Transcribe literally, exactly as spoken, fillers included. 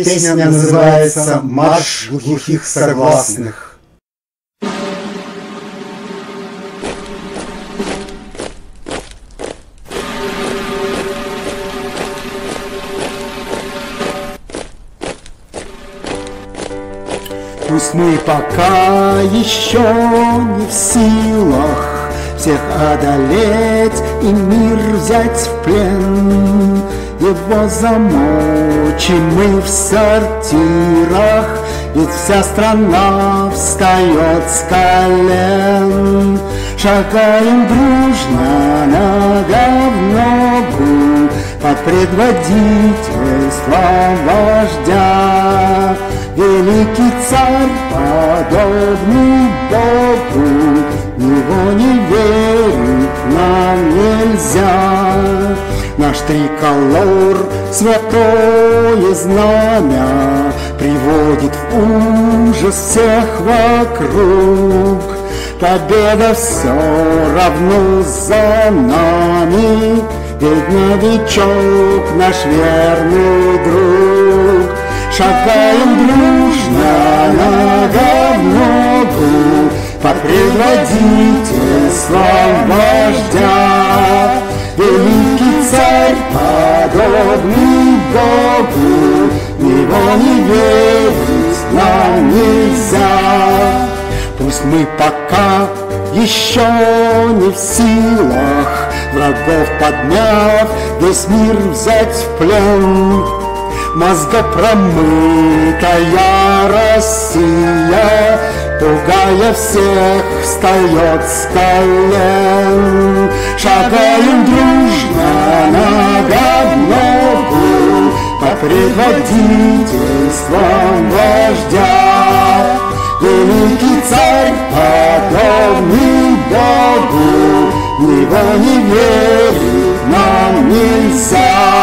Песня называется «Марш глухих согласных». Пусть мы пока еще не в силах всех одолеть и мир взять в плен, его замочим мы в сортирах, ведь вся страна встает с колен. Шагаем дружно нога в ногу под предводительством вождя. Великий царь, подобный Богу, его не верить нам нельзя. Наш триколор, святое знамя, приводит в ужас всех вокруг. Победа все равно за нами, ведь новичок наш верный друг. Шагаем дружно нога в ногу под предводительством вождя. Великий царь, подобный Богу, его не верить нам нельзя. Пусть мы пока еще не в силах врагов подняв весь мир взять в плен, мозгопромытая Россия, пугая всех, встает с колен. Шагаем дружно нога в ногу под предводительством вождя. Великий царь, подобный Богу, его не верить нам нельзя.